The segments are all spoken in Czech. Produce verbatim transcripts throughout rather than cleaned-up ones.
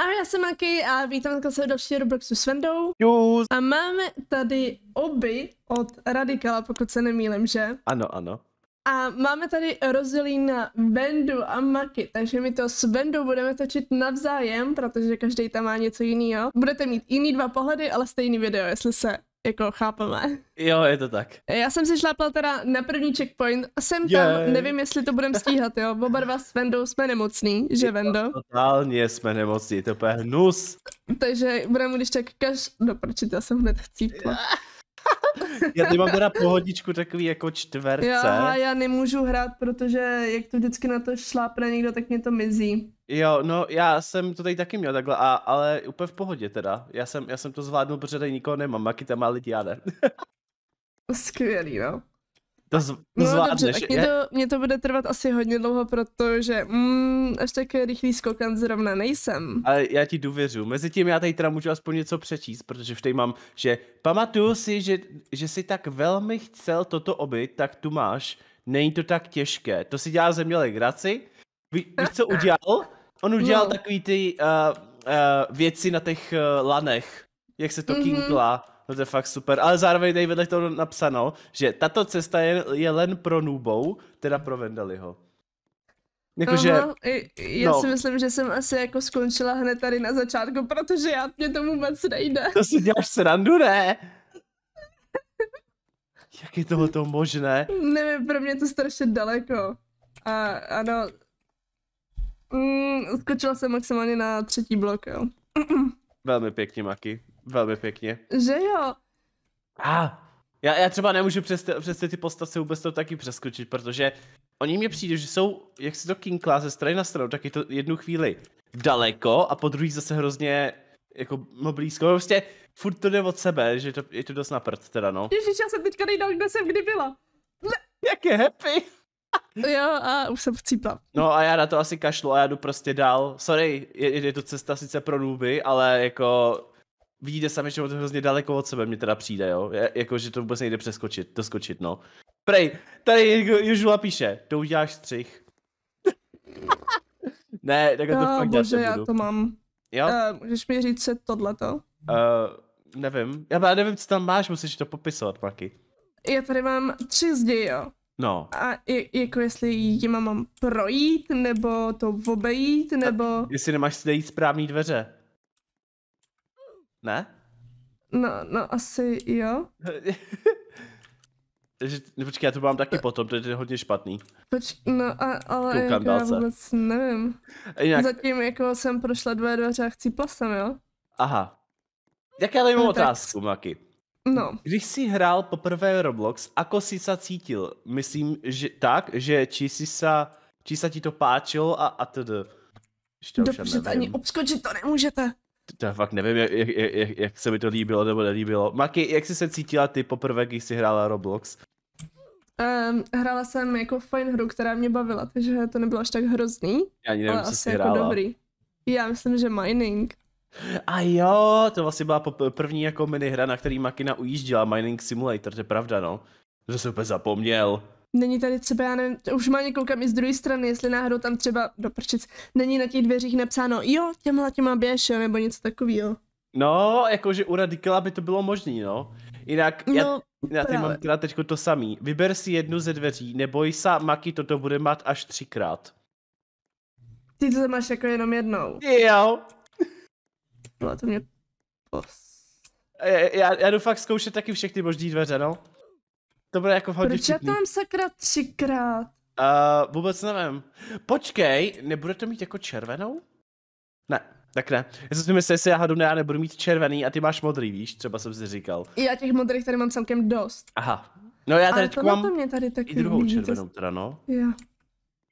Ahoj, já jsem Makky a vítám se dalšího Robloxu s Vendou. Jus. A máme tady oby od Radikala, pokud se nemýlím, že? Ano, ano. A máme tady rozdělí na Vendu a Makky, takže my to s Vendou budeme točit navzájem, protože každý tam má něco jiného. Budete mít jiný dva pohledy, ale stejný video, jestli se jako chápeme. Jo, je to tak. Já jsem si šlápla teda na první checkpoint, jsem tam, Jej. nevím, jestli to budem stíhat, jo. Oba dva s Vendou jsme nemocný, že Vendo? Totálně jsme nemocní, to je hnus. Takže budeme když tak kaž... No, proč já jsem hned chcípla. Já tady mám teda pohodičku takový jako čtverce. Jo, a já nemůžu hrát, protože jak to vždycky na to šlápne někdo, tak mě to mizí. Jo, no já jsem to tady taky měl takhle, a, ale úplně v pohodě teda. Já jsem, já jsem to zvládnul, protože tady nikoho nemám, Makky tam má lidi, já ne. Skvělý, no. To, zv, to no, zvládneš. Dobře, tak mě to, mě to bude trvat asi hodně dlouho, protože mm, až tak rychlý skokan zrovna nejsem. Ale já ti důvěřu. Mezitím já tady teda můžu aspoň něco přečíst, protože v té mám, že pamatuju si, že, že jsi tak velmi chcel toto obyt, tak tu máš. Není to tak těžké. To si dělá ze mě legraci. Ví, víš, co udělal? On udělal no. takový ty uh, uh, věci na těch uh, lanech, jak se to mm-hmm. kinklá. No to je fakt super, ale zároveň tady vedle toho napsáno, že tato cesta je, je len pro noobou, teda pro Vendaliho. Jakože... Já no. si myslím, že jsem asi jako skončila hned tady na začátku, protože já mě tomu moc nejde. To si děláš srandu, ne? Jak je tohoto možné? Nevím, pro mě to strašně daleko. A ano... Mm, skočila jsem maximálně na třetí blok, jo. Velmi pěkně, Makky. Velmi pěkně. Že jo? Ah, já, já třeba nemůžu přes ty, přes ty postavce vůbec to taky přeskočit, protože oni mně přijde, že jsou, jak si to kinklá ze strany na stranu, tak je to jednu chvíli daleko a po druhý zase hrozně jako no blízko. Prostě furt to jde od sebe, že to, je to dost na prd teda, no. Ježiš, já jsem teďka nejdál, kde jsem kdy byla. Jak je happy. Jo, a už jsem chcípla. No a já na to asi kašlu a já jdu prostě dál. Sorry, je, je to cesta sice pro nooby, ale jako... Vidíte sami, že to hrozně daleko od sebe mě teda přijde, jo? Jako, že to vůbec nejde přeskočit, doskočit, no. Prej, tady Jožula píše, to uděláš střih. Ne, takhle to no, fakt bože, já to mám. Jo? Uh, můžeš mi říct se tohleto? Uh, nevím, já nevím, co tam máš, musíš to popisovat, Makky. Já tady mám tři zdi, jo. No. A jako jestli jima mám projít, nebo to obejít, nebo... A jestli nemáš si dejít správný dveře. Ne? No, no asi jo. Počkej, já to mám taky potom, to je hodně špatný. Poč no a, ale jako já vůbec nevím. Jinak... Zatím jako jsem prošla dvě dveře a chcípla jsem, jo? Aha. Jak já tady mám no, otázku, tak... Makky. No. Když jsi hrál poprvé Roblox, ako jsi se cítil? Myslím, že tak, že či jsi se, či se ti to páčilo a atd. Dobře, ani obskočit to nemůžete. To fakt nevím, jak, jak, jak, jak se mi to líbilo nebo nelíbilo. Makky, jak jsi se cítila ty poprvé, když jsi hrála Roblox? Um, hrála jsem jako fajn hru, která mě bavila, takže to nebylo až tak hrozný. Já ani nevím, co jsi jako hrála. Dobrý. Já myslím, že Mining. A jo, to vlastně byla první jako minihra, na který Makky ujížděla, Mining Simulator, to je pravda, no. To jsem úplně zapomněl. Není tady třeba, já nevím, už má koukám i z druhé strany, jestli náhodou tam třeba doprčic, není na těch dveřích napsáno, jo, těmhle těma běž, jo, nebo něco takového. No, jakože u Radikala by to bylo možné, no. Jinak, no, já, já tady mám teda teďko to samý. Vyber si jednu ze dveří, neboj se, Makky, toto bude mít až třikrát. Ty to máš jako jenom jednou. Jo. No, to mě pos... Já, já jdu fakt zkoušet taky všechny možný dveře, no. To bude jako hodně vtipný. Proč já tam sakra třikrát? Uh, vůbec nevím. Počkej, nebude to mít jako červenou? Ne, tak ne. Já jsem si myslel, jestli já, já nebudu mít červený a ty máš modrý, víš? Třeba jsem si říkal. Já těch modrých tady mám celkem dost. Aha. No já tady mám to mě tady taky i druhou líbí, červenou teda, no. Já.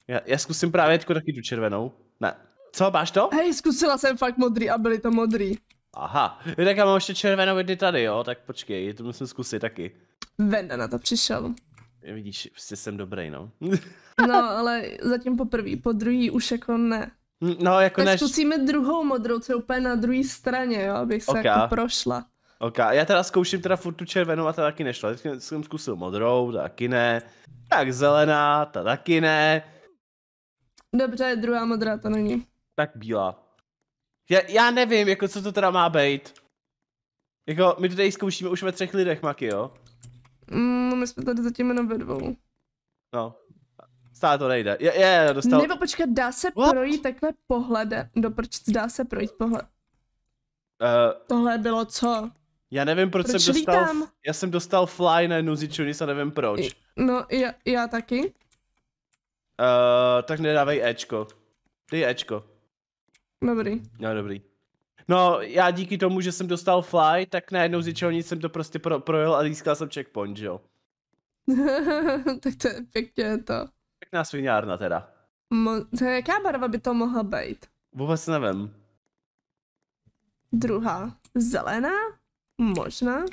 Já, já zkusím právě teďko taky tu červenou. Ne. Co, máš to? Hej, zkusila jsem fakt modrý a byly to modrý. Aha. Tak já mám ještě červenou jedny tady, jo? Tak počkej, to musím zkusit taky. Venda na to přišel. Vidíš, prostě jsem dobrý, no. No, ale zatím poprvé, po druhý už jako ne. No, jako ne. Zkusíme druhou modrou, co je úplně na druhé straně, jo, abych se okay. jako prošla. Ok, já teda zkouším teda furt tu červenou a ta taky nešla. Teď jsem zkusil modrou, ta taky ne. Tak zelená, ta taky ne. Dobře, druhá modrá to není. Tak bílá. Já, já nevím, jako co to teda má být. Jako, my tady zkoušíme už ve třech lidech, Maki, jo? Mm, my jsme tady zatím jenom ve dvou. No. Stále to nejde. Je, je, dostal... Nebo počkat, dá se What? projít takhle pohledem. Doprč, dá se projít pohled. Uh, Tohle bylo co? Já nevím, proč, proč jsem dostal... V... Já jsem dostal fly na jednu zičunis a nevím proč. I, no, já, já taky. Uh, tak nedávej Ečko. Dej Ečko. Dobrý. No, dobrý. No, já díky tomu, že jsem dostal fly, tak najednou z ničeho nic jsem to prostě pro, projel a získal jsem checkpoint, že jo? Tak to je pěkně to. Pěkná sviňárna teda. Mo jaká barva by to mohla být? Vůbec nevím. Druhá. Zelená? Možná?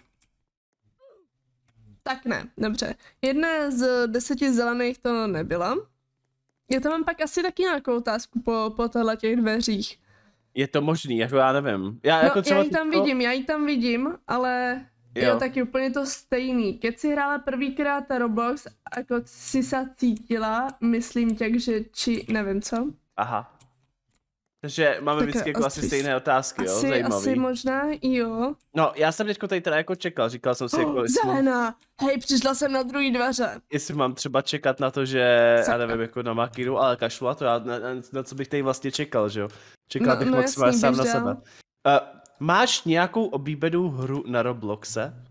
Tak ne, dobře. Jedna z deseti zelených to nebyla. Já tam mám pak asi taky nějakou otázku po, po tohle těch dveřích. Je to možný, jako já nevím. Já, no, jako třeba já ji tam tyto... vidím, já ji tam vidím, ale jo. Jo, taky úplně to stejný. Keď si hrála prvýkrát Roblox, jako si se cítila, myslím tak, že či nevím co. Aha. Takže máme tak vždycky jako asi stejné otázky, jo? Asi, zajímavý. Asi možná, jo. No, já jsem teďko tady teda jako čekal, říkal jsem si oh, jako... Zelená! Mám... Hej, přišla jsem na druhý dveře. Jestli mám třeba čekat na to, že... Saka. Já nevím, jako na Makinu, ale kašlu a to, já, na, na co bych tady vlastně čekal, že jo? Čekal no, bych no, maximálně sám na sebe. Uh, máš nějakou oblíbenou hru na Robloxe?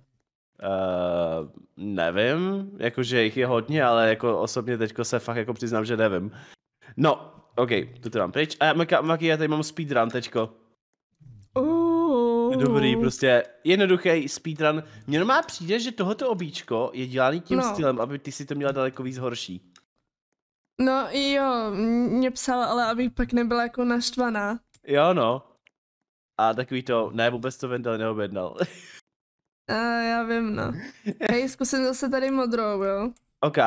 Uh, nevím, jakože jich je hodně, ale jako osobně teďko se fakt jako přiznám, že nevím. No. OK, to to dám pryč. A Maki, já tady mám speedrun teďko. Oh. Dobrý, prostě jednoduchý speedrun. Mně normálně přijde, že tohoto obíčko je dělaný tím no. stylem, aby ty si to měla daleko víc horší. No jo, mě psala, ale abych pak nebyla jako naštvaná. Jo no. A takový to, ne, vůbec to Venda neobjednal. A já vím, no. Hej, zkusím zase tady modrou, jo. OK.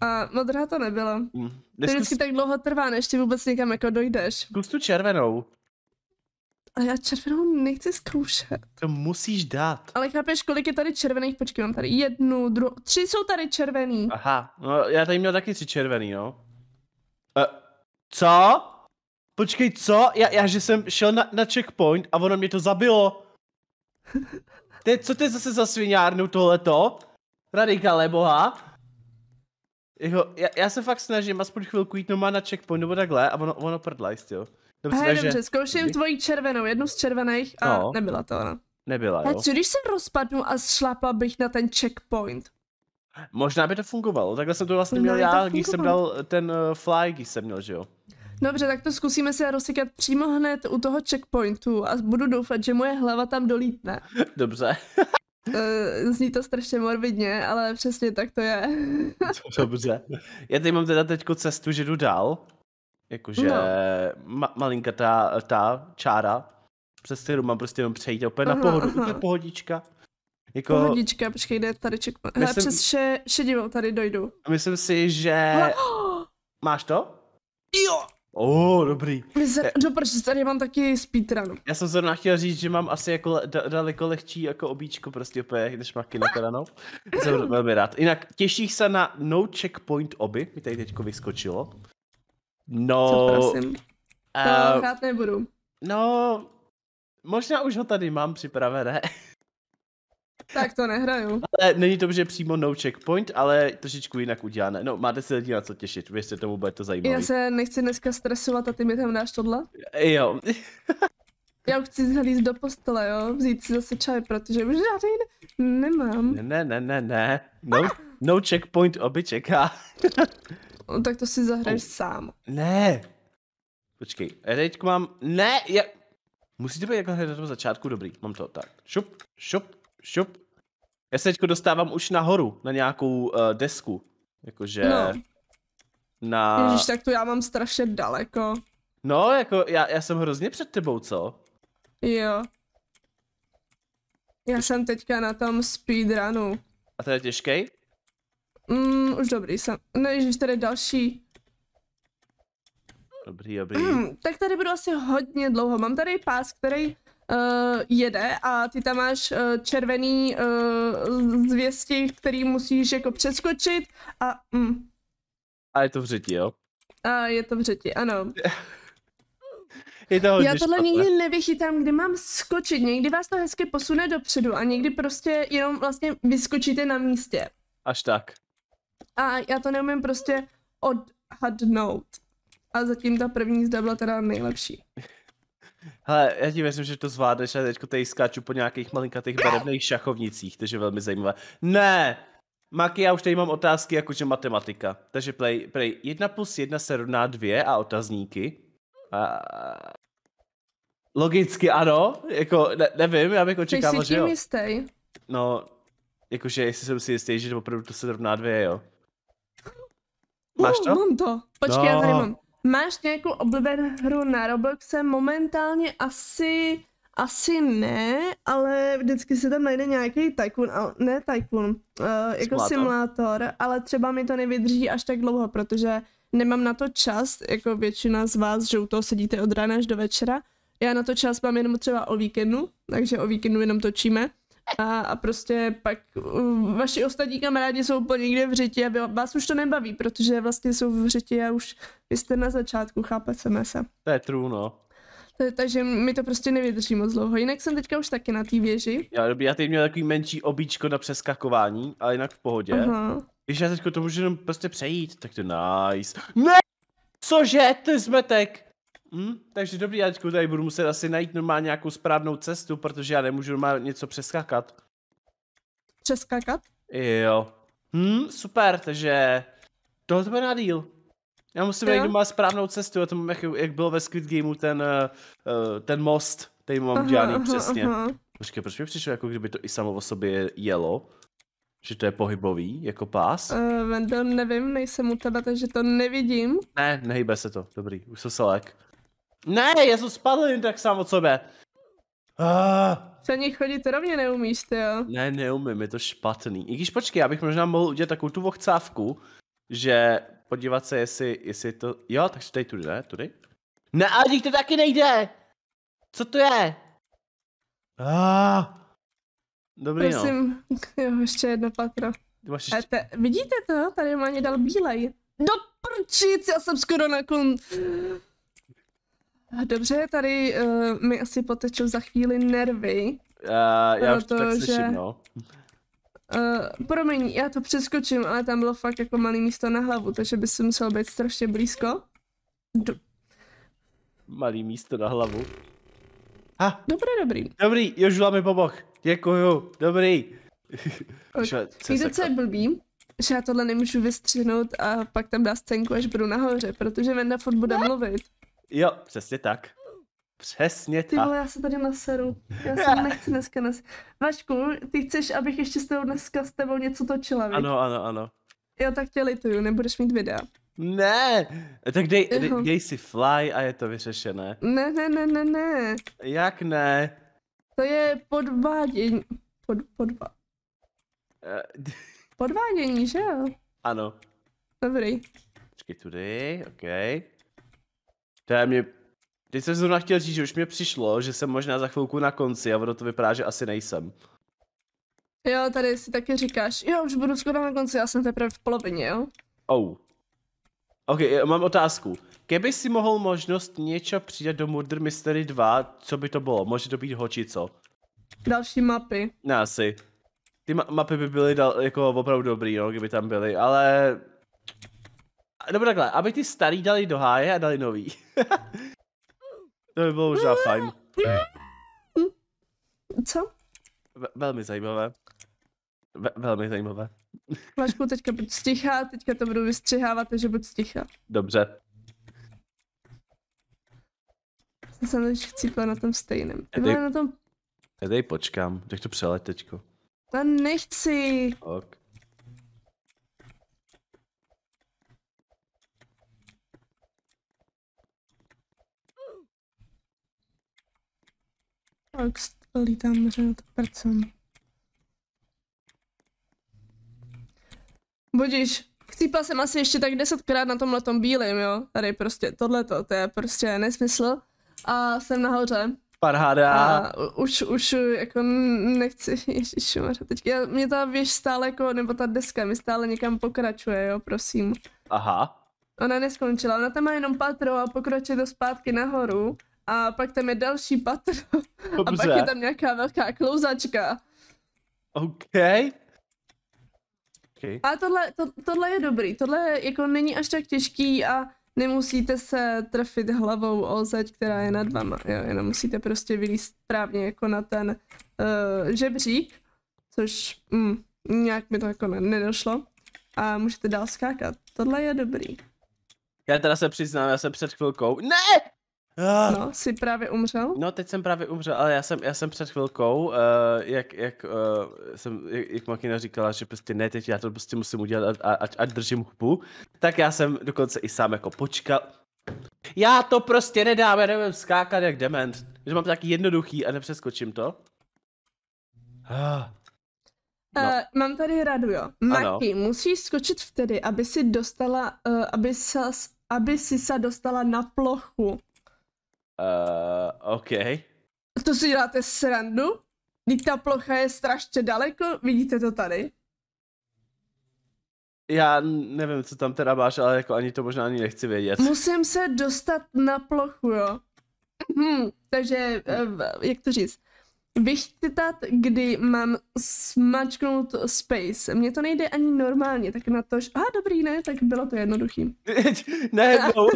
A modrá to nebyla. Mm. To vždycky tak dlouho trvá, než ty vůbec někam jako dojdeš. Zkus tu červenou. A já červenou nechci zkoušet. To musíš dát. Ale chápeš, kolik je tady červených? Počkej, mám tady jednu, druhou, tři jsou tady červený. Aha, no já tady měl taky tři červený, no. E, co? Počkej, co? Já, já že jsem šel na, na checkpoint a ono mě to zabilo. Te, co to je zase za sviňárnu tohleto? Radikale, boha. Jeho, já, já se fakt snažím aspoň chvilku jít nomá na checkpoint nebo takhle a ono, ono prdlajst, jo. Dobře, hej, takže... dobře, zkouším tvoji červenou, jednu z červených a no. nebyla to ona. Nebyla, jo. A co když se rozpadnu a šlápla bych na ten checkpoint? Možná by to fungovalo, takhle jsem to vlastně měl no, já, když jsem dal ten uh, fly, když jsem měl, že jo. Dobře, tak to zkusíme se rozsykat přímo hned u toho checkpointu a budu doufat, že moje hlava tam dolítne. Dobře. Zní to strašně morbidně, ale přesně tak to je. Dobře. Já tady mám teda teďko cestu, že jdu dál. Jakože no. ma malinka ta, ta čára, přes kterou mám prostě jenom přejít opět aha, na pohodu. Aha. Pohodička. Jako... Pohodička, počkej, jde tady checkpoint. Myslím... Přes še šedivou tady dojdu. Myslím si, že... Oh. Máš to? Jo! Ó, oh, dobrý. Dobře, tady mám taky speedrun. Já jsem zrovna chtěl říct, že mám asi jako daleko lehčí jako obíčko prostě opět, než Makky na teda, no. Jsem velmi rád. Jinak těšíš se na no checkpoint oby, mi tady teďko vyskočilo. No. Co prosím? Uh, to rád nebudu. No, možná už ho tady mám připravené. Tak to nehraju. Ale není to, že přímo no checkpoint, ale trošičku jinak udělané. No, máte se lidi na co těšit, věřte tomu, bude to zajímavé. Já se nechci dneska stresovat a ty mi tam dáš tohle? Jo. Já už chci zhlízt do postele, jo, vzít si zase čaj, protože už žádný nemám. Ne, ne, ne, ne, ne. No, ah! No checkpoint oby čeká. No, tak to si zahraješ oh. sám. Ne. Počkej, teď mám, ne, já... Musí to být jako hned na tom začátku, dobrý, mám to tak. Šup, šup. Šup. Já se teďko dostávám už nahoru, na nějakou uh, desku, jakože no. na... Ježiš, tak to já mám strašně daleko. No, jako já, já jsem hrozně před tebou, co? Jo. Já jsem teďka na tom speedrunu. A to je těžkej? Mm, už dobrý jsem. No ježiš, tady další. Dobrý, dobrý. Mm, tak tady budu asi hodně dlouho. Mám tady pás, který... Uh, jede a ty tam máš uh, červený uh, zvěsti, který musíš jako přeskočit a... Mm. A je to v řeti, jo? A je to v řeti, ano. Je to hodně. Já tohle špatné. Nikdy nevychytám, kde mám skočit. Někdy vás to hezky posune dopředu a někdy prostě jenom vlastně vyskočíte na místě. Až tak. A já to neumím prostě odhadnout. A zatím ta první zda byla teda nejlepší. Hele, já ti věřím, že to zvládneš a teďko tady skáču po nějakých malinkatých barevných šachovnicích, takže velmi zajímavé. Ne! Maki, já už tady mám otázky jakože matematika. Takže play, play jedna plus jedna se rovná dvě a otazníky. A... Logicky ano, jako ne, nevím, já bych očekával, že jo. Jsi tím jistý? No, jakože jestli jsem si jistý, že opravdu to se rovná dvě, jo. Máš to? Uh, mám to. Počkej, no. Já tady mám. Máš nějakou oblíbenou hru na Robloxe? Momentálně asi, asi ne, ale vždycky se tam najde nějaký tycoon, ale ne tycoon, uh, jako simulátor, ale třeba mi to nevydrží až tak dlouho, protože nemám na to čas, jako většina z vás, že u toho sedíte od rána až do večera. Já na to čas mám jenom třeba o víkendu, takže o víkendu jenom točíme. A, a prostě pak uh, vaši ostatní kamarádi jsou po někde v řiti a vás už to nebaví, protože vlastně jsou v řiti a už vy jste na začátku, chápeme se. To je true, no. Takže mi to prostě nevydrží moc dlouho, jinak jsem teďka už taky na té věži. Já, já teď měl takový menší obíčko na přeskakování, ale jinak v pohodě. Aha. Když já teďko to můžu jenom prostě přejít, tak to nice. Ne! Cože, to je zmetek! Hmm, takže dobrý, já teďko tady budu muset asi najít normálně nějakou správnou cestu, protože já nemůžu normálně něco přeskákat. Přeskákat? Jo. Hm, super, takže tohle to bude na díl. Já musím najít normálně správnou cestu, já to mám, jak, jak bylo ve Squid Gameu ten, uh, ten most, tady mám aha, dělaný aha, přesně. Aha. Počkej, proč mi přišlo, jako kdyby to i samo o sobě jelo? Že to je pohybový, jako pás? Uh, Vendo, nevím, nejsem u tebe, takže to nevidím. Ne, nehybe se to, dobrý, už jsem se lek. Ne, já jsem spadl jen tak sám od sebe. Co ah. nich chodit rovně neumíš, ty jo? Ne, neumím, je to špatný. I když počkej, já bych možná mohl udělat takovou tu vochcávku, že podívat se, jestli, jestli to... Jo, takže tady tudy, ne? Tudy? Ne, ale to taky nejde! Co to je? Ah. Dobrý, prosím, no. Jo, ještě jedno patro. Ještě... Te... Vidíte to? Tady mě dal bílej. Do prčic, já jsem skoro na kon... Dobře, tady uh, mi asi potečou za chvíli nervy. Uh, já už to tak slyším, no. Uh, promiň, já to přeskočím, ale tam bylo fakt jako malý místo na hlavu, takže by si musel být strašně blízko. Do... Malý místo na hlavu. Ah. Dobrý, dobrý. Dobrý, Jožula mi pomohl. Děkuju, dobrý. Víte, co je blbý? Že já tohle nemůžu vystřihnout a pak tam dá scénku, až budu nahoře, protože Venda furt bude mluvit. Jo, přesně tak. Přesně tak. Ty vole, já se tady naseru. Já se nechci dneska nas... Vašku, ty chceš, abych ještě s tebou dneska s tebou něco točila, víš? Ano, ano, ano. Jo, tak tě lituju, nebudeš mít videa. Ne, tak dej, dej, dej si fly a je to vyřešené. Ne, ne, ne, ne, ne. Jak ne? To je podvádění, pod, podva... podvádění, že jo? Ano. Dobrý. Počkej tudy, okej. Okay. To mě... Teď jsem zrovna chtěl říct, že už mě přišlo, že jsem možná za chvilku na konci a ono to vypadá, že asi nejsem. Jo, tady si taky říkáš, jo, už budu skoro na konci, já jsem teprve v polovině, jo? Oh. Ok, mám otázku. Kdyby si mohl možnost něco přidat do Murder Mystery dva, co by to bylo? Může to být hoči, co? Další mapy. Ne, asi. Ty ma mapy by byly dal jako opravdu dobrý, no, kdyby tam byly, ale... Dobře, takhle, aby ty starý dali do háje a dali nový. To by bylo možná fajn. Co? V velmi zajímavé. V velmi zajímavé. Vlašku, teďka buď stichá, teďka to budu vystřihávat, takže buď stichá. Dobře. Já jsem teď chcípla na tom stejném. Ty na tom... Já tady počkám, tak to přeleď teďko. Já nechci. Ok. Tak lítám možná na to prcem. Budiš, chcípla jsem asi ještě tak desetkrát na tomhletom bílým, jo? Tady prostě tohleto, to je prostě nesmysl. A jsem nahoře. Parháda. A už, už jako nechci, ježišmarja, teďka mě ta věž stále jako, nebo ta deska mi stále někam pokračuje, jo, prosím. Aha. Ona neskončila, ona tam má jenom patro a pokračuje to zpátky nahoru. A pak tam je další patro. Dobře. A pak je tam nějaká velká klouzačka. OK. Okay. A tohle, to, tohle je dobrý, tohle jako není až tak těžký a nemusíte se trefit hlavou o zeď, která je nad vama, jo, jenom musíte prostě vylíst správně jako na ten uh, žebřík, což mm, nějak mi to jako nedošlo a můžete dál skákat, tohle je dobrý. Já teda se přiznám, já jsem před chvilkou, ne! No, jsi právě umřel? No, teď jsem právě umřel, ale já jsem, já jsem před chvilkou, uh, jak, jak, uh, jsem, jak, jak Makina říkala, že prostě ne, teď já to prostě musím udělat, a, a, ať držím hubu, tak já jsem dokonce i sám jako počkal. Já to prostě nedám, já nevím skákat jak dement, že mám to taky jednoduchý a nepřeskočím to. Ah. No. Uh, mám tady radu, jo. Makky, musíš skočit vtedy, aby si dostala, uh, aby, sa, aby si se dostala na plochu. Uh, OK. To si děláte srandu? Vždyť ta plocha je strašně daleko, vidíte to tady? Já nevím, co tam teda máš, ale jako ani to možná ani nechci vědět. Musím se dostat na plochu, jo? Hm, takže, jak to říct? Vychtytat, kdy mám smačknout space. Mně to nejde ani normálně, tak na to, že... Ah, dobrý, ne, tak bylo to jednoduchý. Ne, no.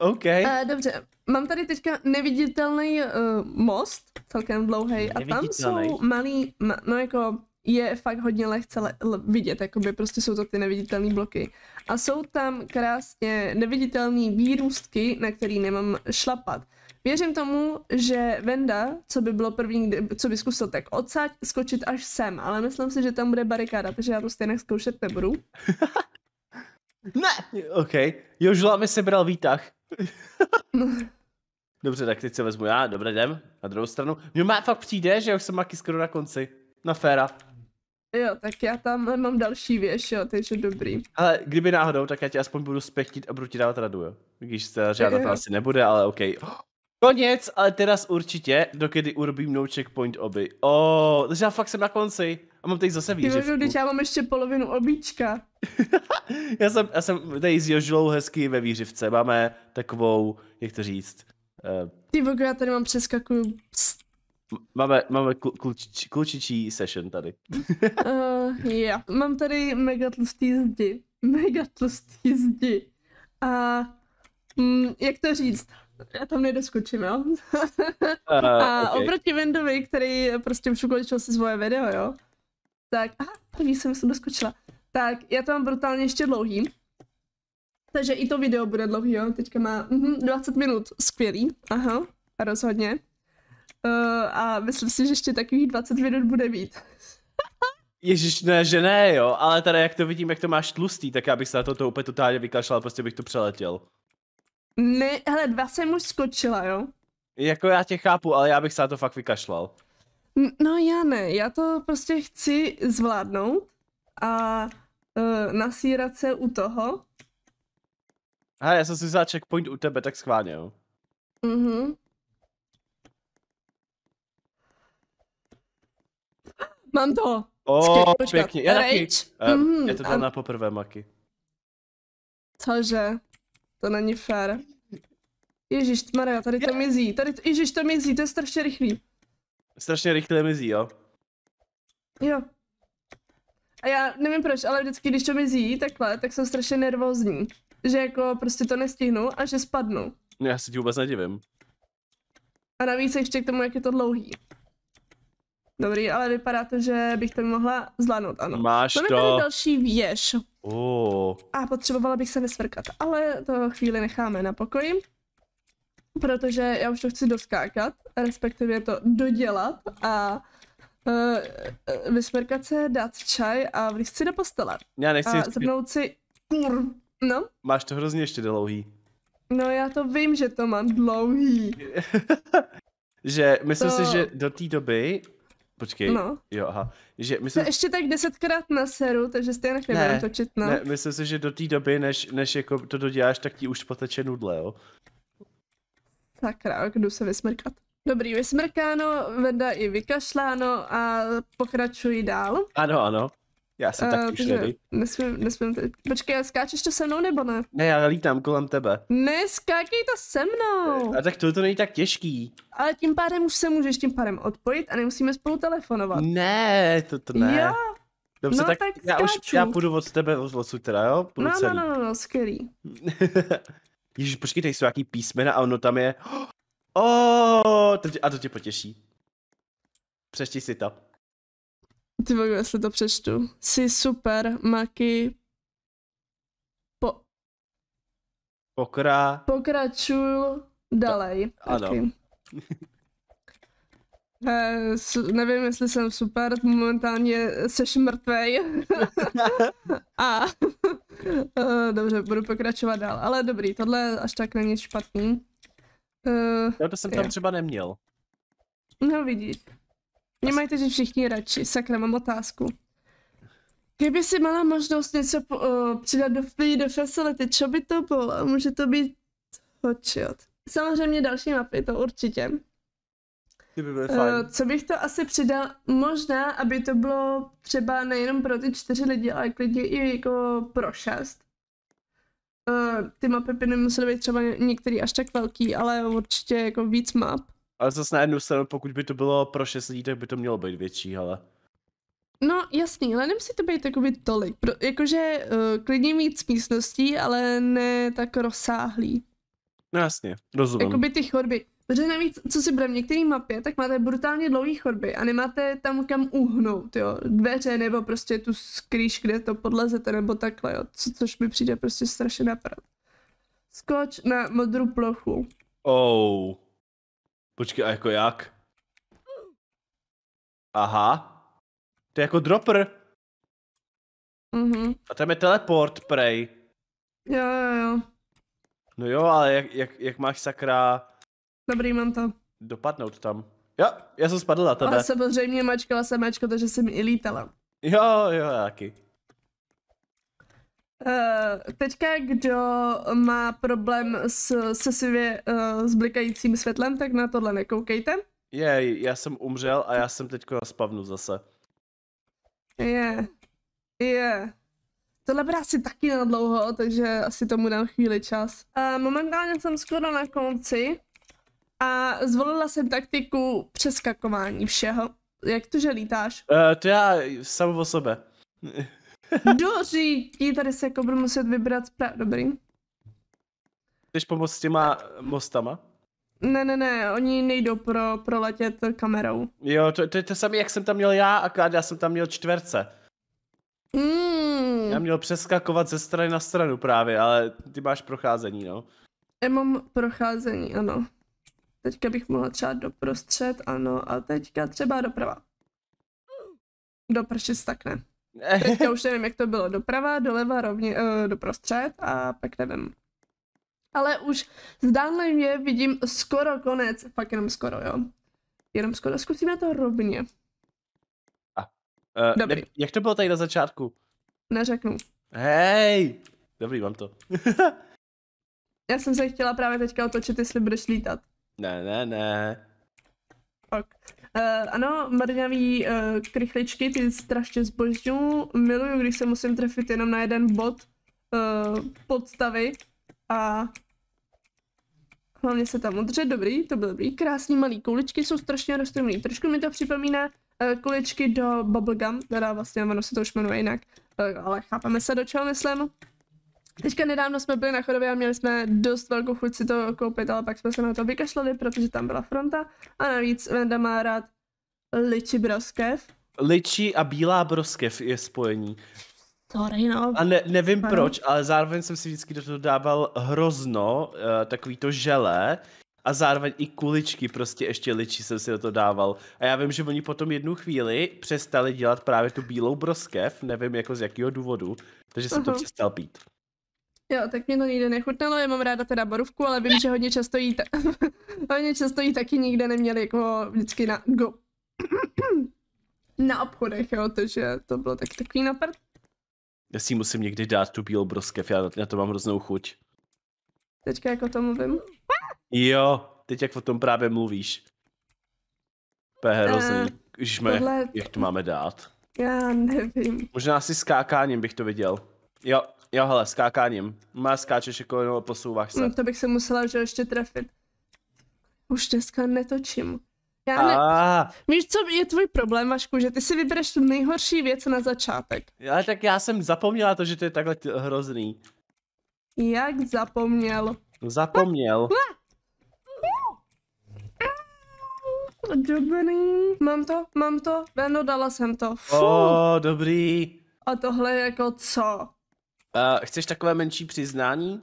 Okay. Uh, dobře, mám tady teďka neviditelný uh, most, celkem dlouhý, a tam jsou malý, ma, no jako je fakt hodně lehce le, le, vidět, jakoby prostě jsou to ty neviditelné bloky. A jsou tam krásně neviditelné výrůstky, na který nemám šlapat. Věřím tomu, že Venda, co by bylo první, co by zkusil, tak odsaď skočit až sem, ale myslím si, že tam bude barikáda, takže já to stejně zkoušet nebudu. Ne! OK, Jožula mi sebral výtah. Dobře, tak teď se vezmu já, dobré, jdem na druhou stranu. Mně má fakt přijde, že už jsem Makky skoro na konci, na féra. Jo, tak já tam mám další věž, jo, takže dobrý. Ale kdyby náhodou, tak já ti aspoň budu spechtit a budu ti dávat radu, jo. Když se žádat to asi nebude, ale OK. Konec, ale teraz určitě, dokedy urobím no checkpoint oby. O, takže já fakt jsem na konci. A mám tady zase výřivku. Když já mám ještě polovinu obíčka. já, jsem, já jsem tady s Jožilou hezky ve výřivce. Máme takovou, jak to říct. Uh, Ty vogo, já tady mám přeskakuju. Máme, máme klu, klučičí, klučičí session tady. uh, yeah. Mám tady mega tlustý zdi. Mega tlustý zdi. A mm, jak to říct? Já tam nedoskočím, jo? uh, a okay. Oproti Vendovi, který prostě už ukončil si svoje video, jo? Tak, aha, první jsem se doskočila. Tak, já to mám brutálně ještě dlouhý. Takže i to video bude dlouhý, jo? Teďka má mm, dvacet minut, skvělý, aha, rozhodně. Uh, a myslím si, že ještě takových dvacet minut bude mít. Ježiš, ne, že ne, jo? Ale tady jak to vidím, jak to máš tlustý, tak já bych se na to úplně totálně vykašlal, prostě bych to přeletěl. Ne, hele, dva jsem už skočila, jo? Jako já tě chápu, ale já bych se na to fakt vykašlal. No já ne, já to prostě chci zvládnout a uh, nasírat se u toho. Hele, já jsem si vzal checkpoint u tebe, tak schválně, jo? Mhm. Mám to. Oh, pěkně, já taky. Uh, já to dám na poprvé, Makky. Cože? To není fér. Ježíš, Maria, tady to mizí, tady to, ježíš, to mizí, to je strašně rychlý. Strašně rychle mizí, jo? Jo. A já nevím proč, ale vždycky, když to mizí takhle, tak jsem strašně nervózní. Že jako prostě to nestihnu a že spadnu. No já se ti vůbec nedivím. A navíc ještě k tomu, jak je to dlouhý. Dobrý, ale vypadá to, že bych to mohla zvládnout, ano. Máš to. Máme tady další věž. Oh. A potřebovala bych se nesvrkat, ale to chvíli necháme na pokoji. Protože já už to chci doskákat, respektive to dodělat a uh, vysvrkat se, dát čaj a vlíct si do postele. Já nechci a zhrnout si... No? Máš to hrozně ještě dlouhý. No já to vím, že to mám dlouhý. Že myslím to... si, že do té doby... Počkej, no. Jo, aha. Že myslím... To ještě tak desetkrát na seru, takže stejně nebudeme točit, no. Ne, myslím si, že do té doby, než, než jako to doděláš, tak ti už poteče nudle, jo. Sakra, jdu se vysmrkat. Dobrý, vysmrkáno, Venda i vykašláno a pokračuji dál. Ano, ano. Já jsem uh, tak těžký. Nesmím, nesmím teď. Počkej, skáčeš to se mnou nebo ne? Ne, já lítám kolem tebe. Ne, skákej to se mnou. A tak to, to není tak těžký. Ale tím pádem už se můžeš tím pádem odpojit a nemusíme spolu telefonovat. Ne, to, to ne. Jo. Dobře, no, tak, tak já už já půjdu od tebe odsud teda, jo? Půjdu no, celý. no, no, no, skvělý. Ježíš, počkej, tady jsou nějaký písmena a ono tam je. Oh, to tě, a to tě potěší. Přečti si to. Ty vole, jestli to přečtu. Jsi super, Maki. Po... Pokra... Pokračuj dalej. Ta, ano. Taky. He, nevím, jestli jsem super, momentálně seš mrtvej. A dobře, budu pokračovat dál, ale dobrý, tohle až tak není špatný. Uh, jo, to jsem je. tam třeba neměl. No vidíš. Mě mají teď všichni radši, sakra, mám otázku. Kdyby si měla možnost něco uh, přidat do, do Facility, co by to bylo? Může to být hotshot. Samozřejmě další mapy, to určitě. By byly fajn. Uh, co bych to asi přidal, možná, aby to bylo třeba nejenom pro ty čtyři lidi, ale klidně i jako pro šest. Uh, ty mapy by nemusely být třeba některý až tak velký, ale určitě jako víc map. Ale zase na jednu stranu, pokud by to bylo pro šest lidí, tak by to mělo být větší, ale... No jasný, ale nemusí to být takový tolik, pro, jakože uh, klidně víc místností, ale ne tak rozsáhlý. No jasně, rozumím. Jakoby ty chodby, protože navíc, co si budeme v některé mapě, tak máte brutálně dlouhý chodby a nemáte tam kam uhnout, jo, dveře nebo prostě tu skrýš, kde to podlezete nebo takhle, jo, co, což mi přijde prostě strašně naprát. Skoč na modrou plochu. Oh. Počkej, a jako jak? Aha. To je jako dropper. Mhm. A tam je teleport, prej. Jo, jo, jo. No jo, ale jak, jak, jak máš sakra... Dobrý, mám to. Dopadnout tam. Jo, já jsem spadl na tebe. Ale samozřejmě mačkala jsem mačko, takže jsem i lítala. Jo, jo, taky. Uh, teďka, kdo má problém s, se sivě uh, s blikajícím světlem, tak na tohle nekoukejte. Jej, já jsem umřel a já jsem teďko na spavnu zase. Je, yeah. je. Yeah. Tohle bude asi taky na dlouho, takže asi tomu dám chvíli čas. Uh, momentálně jsem skoro na konci a zvolila jsem taktiku přeskakování všeho. Jak to, že lítáš? Uh, to já sám o sobě. Dořídí, tady se jako budu muset vybrat správ, dobrý. Chceš pomoct s těma mostama? Ne, ne, ne, oni nejdou pro, proletět kamerou. Jo, to, to je to samé, jak jsem tam měl já, akorát já jsem tam měl čtverce. Mm. Já měl přeskakovat ze strany na stranu právě, ale ty máš procházení, no. Já mám procházení, ano. Teďka bych mohla třeba doprostřed, ano, a teďka třeba doprava. Dopršit tak ne. Teďka už nevím, jak to bylo, doprava, doleva, rovně, uh, doprostřed a pak nevím. Ale už zdánlivě vidím skoro konec, fakt jenom skoro, jo. Jenom skoro, zkusíme to rovně. A, uh, dobrý. Ne, jak to bylo tady na začátku? Neřeknu. Hej, dobrý, mám to. Já jsem se chtěla právě teďka otočit, jestli budeš lítat. Ne, ne, ne. Ok. Uh, ano, mrňavý uh, krychličky, ty strašně zbožňuju, miluju, když se musím trefit jenom na jeden bod uh, podstavy a hlavně se tam udře, dobrý, to bylo dobrý, krásný malý kuličky, jsou strašně roztomilý, trošku mi to připomíná uh, kuličky do bubblegum, teda vlastně ono se to už jmenuje jinak, uh, ale chápeme se, do čeho myslím. Teďka nedávno jsme byli na chodově a měli jsme dost velkou chuť si to koupit, ale pak jsme se na to vykašlali, protože tam byla fronta. A navíc Venda má rád Liči-Broskev. Liči a Bílá-Broskev je spojení. Sorry, no. A ne, nevím Sorry. proč, ale zároveň jsem si vždycky do toho dával hrozno, takový to želé. A zároveň i kuličky, prostě ještě ličí jsem si do toho dával. A já vím, že oni potom jednu chvíli přestali dělat právě tu bílou broskev, nevím jako z jakého důvodu, takže jsem Aha. to přestal pít. Jo, tak mě to nikdy nechutnalo, já mám ráda teda borůvku, ale vím, že hodně často jí, ta... hodně často jí taky nikde neměli jako vždycky na go. na obchodech, jo, takže to bylo tak takový napad. Já si musím někdy dát tu bílou broskev, já, já to mám hroznou chuť. Teďka jako to mluvím. Jo, teď jak o tom právě mluvíš. To je hrozný. Ježišme, tohle... jak to máme dát? Já nevím. Možná si skákáním bych to viděl. Jo, jo, hele, skákáním. Má skáčeš jako jenom posouváš se. No, to bych se musela že ještě trefit. Už dneska netočím. Já ne... ah. Víš, co je tvůj problém, Vašku, že ty si vybereš tu nejhorší věc na začátek. Ale tak já jsem zapomněla to, že to je takhle hrozný. Jak zapomněl? Zapomněl. Ah. Ah. Dobrý. Mám to, mám to. Veno, dala jsem to. O, oh, dobrý. A tohle je jako co? Uh, chceš takové menší přiznání?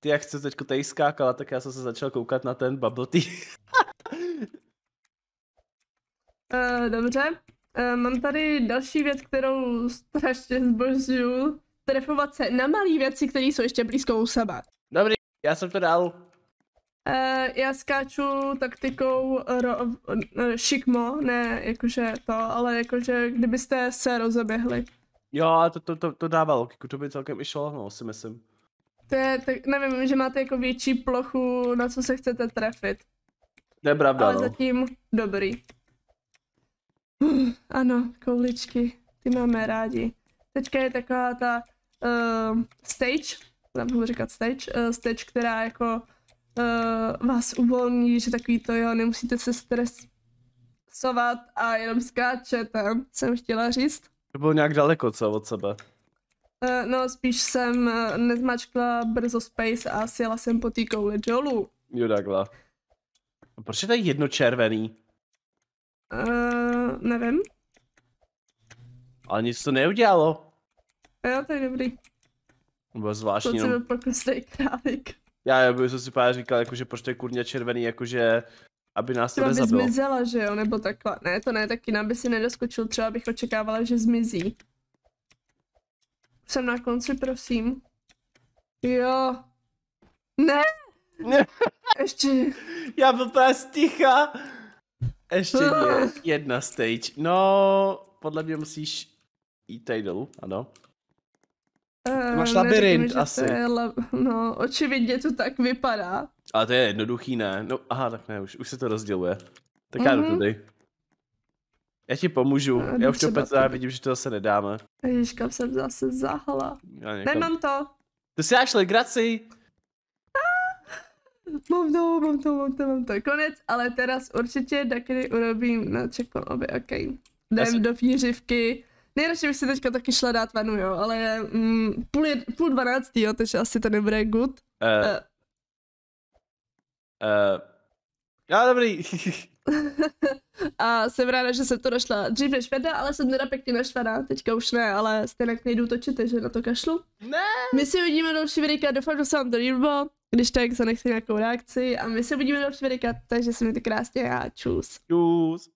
Ty, jak jsi teďko tady skákala, tak já jsem se začal koukat na ten bubble tea. Uh, dobře, uh, mám tady další věc, kterou strašně zbožňuju. Trefovat se na malé věci, které jsou ještě blízko u sebe. Dobrý, já jsem to dal. Uh, já skáču taktikou ro šikmo, ne jakože to, ale jakože kdybyste se rozeběhli. Jo, to, to, to, to dávalo, to by celkem išlo, no si myslím. To je, tak nevím, že máte jako větší plochu, na co se chcete trefit. To je pravda, ale no. Zatím dobrý. Uh, ano, kouličky, ty máme rádi. Teďka je taková ta uh, stage, tam budu říkat stage, uh, stage, která jako uh, vás uvolní, že takový to jo, nemusíte se stresovat a jenom skáčete, jsem chtěla říct. To bylo nějak daleko, co od sebe? Uh, no, spíš jsem uh, nezmačkla brzo space a sjela jsem po té kouli dolů. Jo, takhle. Proč je tady jedno červený? Uh, nevím. Ale nic to neudělalo. Jo, to je dobrý. To bylo zvláštní. To byl pokusný králík. Já, já bych si pár říkal, jakože proč to je kurně červený, jakože... Aby nás to nezabilo. Třeba by zmizela, že jo, nebo takhle. Ne, to ne, tak jinam by si nedoskočil, třeba bych očekávala, že zmizí. Jsem na konci, prosím. Jo. Ne! Ne. Ještě. Já byl právě sticha. Ještě je jedna stage. No, podle mě musíš jít tady dolů, ano. Uh, máš labirint neřeknu, asi. La... No, očividně to tak vypadá. Ale to je jednoduchý, ne? No, aha, tak ne, už, už se to rozděluje. Tak mm-hmm. Já jdu tudy. Já ti pomůžu, no, já už to opět vidím, že to zase nedáme. Ježiška, jsem zase zahala. Někam... Nemám to. To si dáš legraci. Mám to, mám to, mám to, mám to. Konec, ale teraz určitě taky urobím na čekám obě, ok. Jdem si... do fířivky. Nejradši bych si teďka taky šla dát vanu, jo, ale mm, půl, jed, půl dvanáctý, jo, takže asi to nebude good. Uh, uh. Uh. Já dobrý. A jsem ráda, že jsem to našla dřív než Venda, ale jsem teda pěkně naštvaná, teďka už ne, ale stejně nejdu točit, takže na to kašlu. Ne. My si uvidíme další videa, doufám, že se vám to líbilo, když tak zanechci nějakou reakci a my si uvidíme další videa, takže se mi to krásně a čus. Čus.